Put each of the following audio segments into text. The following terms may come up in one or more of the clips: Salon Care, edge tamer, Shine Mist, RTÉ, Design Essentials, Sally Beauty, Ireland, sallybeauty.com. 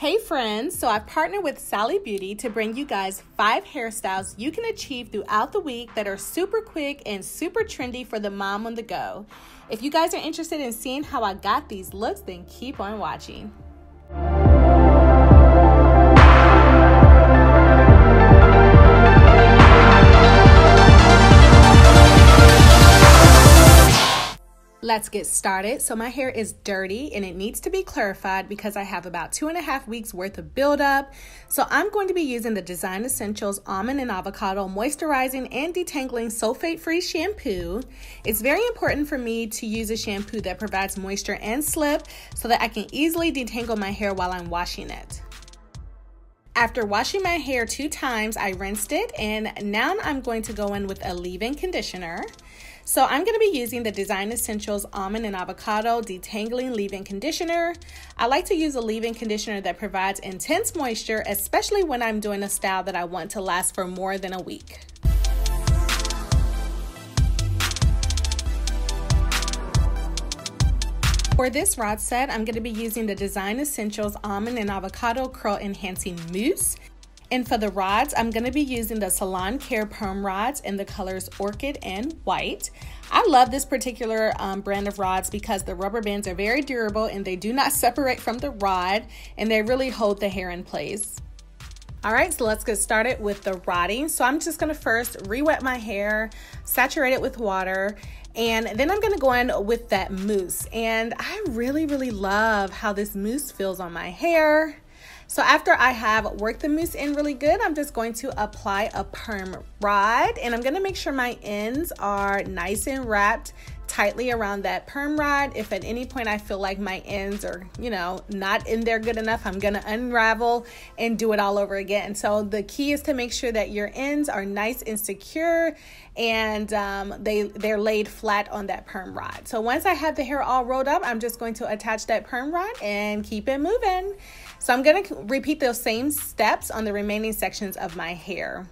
Hey friends, so I've partnered with Sally Beauty to bring you guys 5 hairstyles you can achieve throughout the week that are super quick and super trendy for the mom on the go. If you guys are interested in seeing how I got these looks, then keep on watching. Let's get started. So my hair is dirty and it needs to be clarified because I have about 2.5 weeks worth of buildup. So I'm going to be using the Design Essentials Almond and Avocado Moisturizing and Detangling Sulfate-Free Shampoo. It's very important for me to use a shampoo that provides moisture and slip so that I can easily detangle my hair while I'm washing it. After washing my hair 2 times, I rinsed it, and now I'm going to go in with a leave-in conditioner. So I'm going to be using the Design Essentials Almond and Avocado Detangling Leave-In Conditioner. I like to use a leave-in conditioner that provides intense moisture, especially when I'm doing a style that I want to last for more than a week. For this rod set, I'm going to be using the Design Essentials Almond and Avocado Curl Enhancing Mousse. And for the rods, I'm going to be using the Salon Care Perm Rods in the colors Orchid and White. I love this particular brand of rods because the rubber bands are very durable and they do not separate from the rod, and they really hold the hair in place. Alright, so let's get started with the rodding. So I'm just going to first re-wet my hair, saturate it with water, and then I'm going to go in with that mousse. And I really love how this mousse feels on my hair. So after I have worked the mousse in really good, I'm just going to apply a perm rod. And I'm going to make sure my ends are nice and wrapped tightly around that perm rod. If at any point I feel like my ends are, you know, not in there good enough, I'm gonna unravel and do it all over again. So the key is to make sure that your ends are nice and secure, and they're laid flat on that perm rod. So once I have the hair all rolled up, I'm just going to attach that perm rod and keep it moving. So I'm gonna repeat those same steps on the remaining sections of my hair.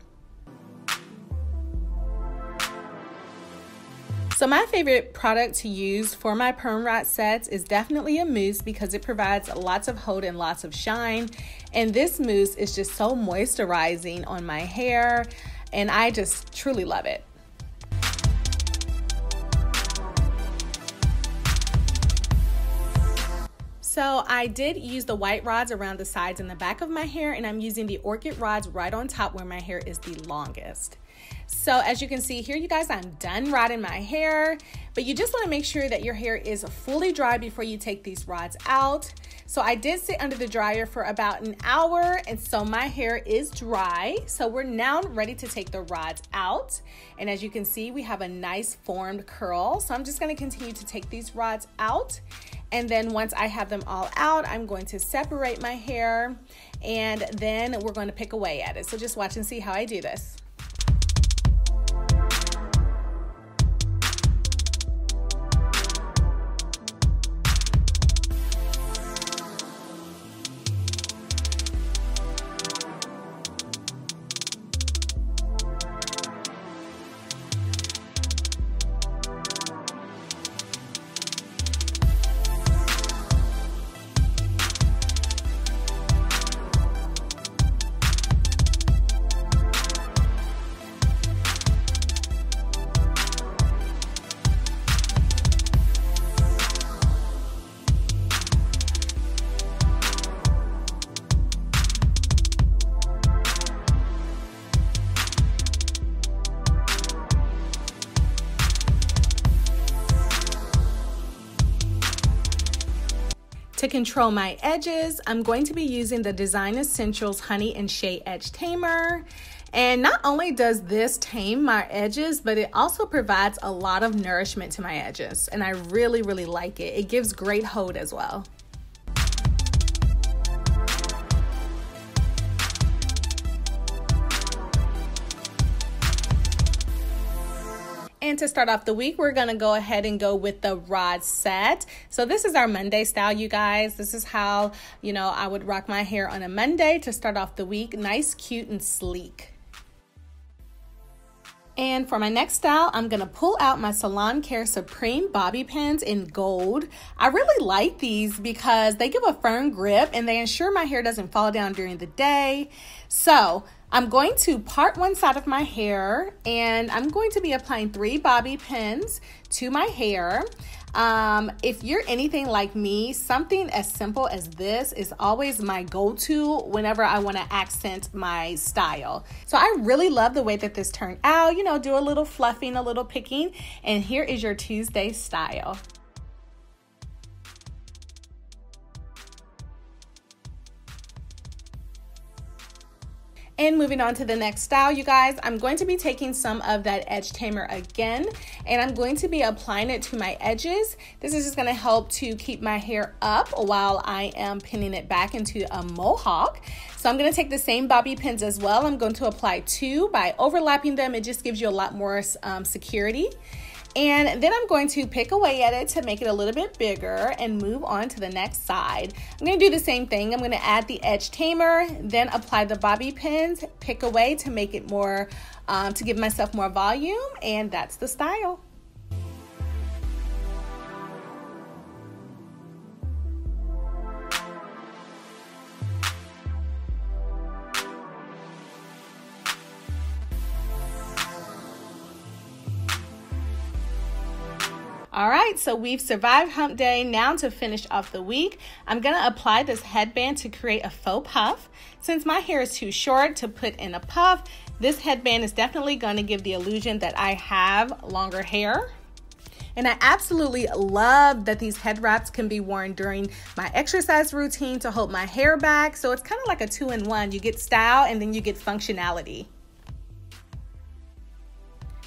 So my favorite product to use for my perm rod sets is definitely a mousse because it provides lots of hold and lots of shine. And this mousse is just so moisturizing on my hair, and I just truly love it. So I did use the white rods around the sides and the back of my hair, and I'm using the orchid rods right on top where my hair is the longest. So as you can see here, you guys, I'm done rodding my hair, but you just want to make sure that your hair is fully dry before you take these rods out. So I did sit under the dryer for about an hour, and so my hair is dry. So we're now ready to take the rods out. And as you can see, we have a nice formed curl. So I'm just going to continue to take these rods out. And then once I have them all out, I'm going to separate my hair, and then we're going to pick away at it. So just watch and see how I do this. To control my edges, I'm going to be using the Design Essentials Honey and Shea Edge Tamer. And not only does this tame my edges, but it also provides a lot of nourishment to my edges. And I really like it. It gives great hold as well. And to start off the week, we're going to go ahead and go with the rod set. So this is our Monday style, you guys. This is how, you know, I would rock my hair on a Monday to start off the week. Nice, cute, and sleek. And for my next style, I'm gonna pull out my Salon Care Supreme bobby pins in gold. I really like these because they give a firm grip and they ensure my hair doesn't fall down during the day. So I'm going to part one side of my hair and I'm going to be applying 3 bobby pins to my hair. If you're anything like me, something as simple as this is always my go-to whenever I want to accent my style. So I really love the way that this turned out. You know, do a little fluffing, a little picking, and here is your Tuesday style. And moving on to the next style, you guys, I'm going to be taking some of that edge tamer again, and I'm going to be applying it to my edges. This is just gonna help to keep my hair up while I am pinning it back into a mohawk. So I'm gonna take the same bobby pins as well. I'm going to apply 2 by overlapping them. It just gives you a lot more security. And then I'm going to pick away at it to make it a little bit bigger and move on to the next side. I'm gonna do the same thing. I'm gonna add the edge tamer, then apply the bobby pins, pick away to make it more, to give myself more volume, and that's the style. All right, so we've survived hump day. Now to finish off the week, I'm gonna apply this headband to create a faux puff. Since my hair is too short to put in a puff, this headband is definitely gonna give the illusion that I have longer hair. And I absolutely love that these head wraps can be worn during my exercise routine to hold my hair back. So it's kind of like a 2-in-1. You get style and then you get functionality.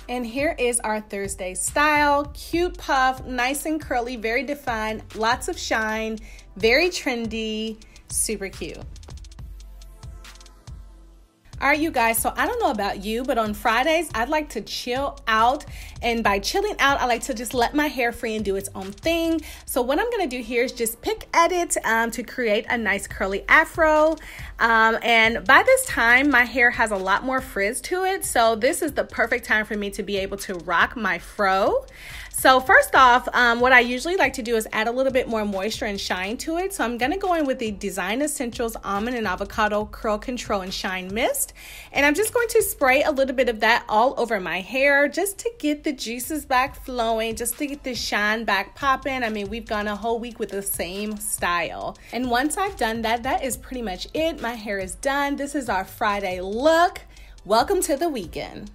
And here is our Thursday style, cute puff, nice and curly, very defined, lots of shine, very trendy, super cute. All right, you guys, so I don't know about you, but on Fridays, I'd like to chill out. And by chilling out, I like to just let my hair free and do its own thing. So what I'm gonna do here is just pick at it to create a nice curly afro. And by this time, my hair has a lot more frizz to it. So this is the perfect time for me to be able to rock my fro. So first off, what I usually like to do is add a little bit more moisture and shine to it. So I'm gonna go in with the Design Essentials Almond and Avocado Curl Control and Shine Mist. And I'm just going to spray a little bit of that all over my hair just to get the juices back flowing, just to get the shine back popping. I mean, we've gone a whole week with the same style. And once I've done that, that is pretty much it. My hair is done. This is our Friday look. Welcome to the weekend.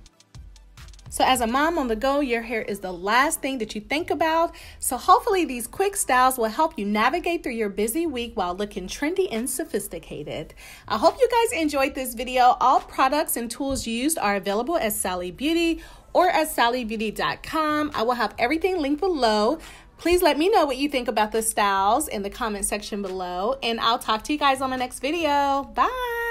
So as a mom on the go, your hair is the last thing that you think about. So hopefully these quick styles will help you navigate through your busy week while looking trendy and sophisticated. I hope you guys enjoyed this video. All products and tools used are available at Sally Beauty or at sallybeauty.com. I will have everything linked below. Please let me know what you think about the styles in the comment section below, and I'll talk to you guys on my next video. Bye.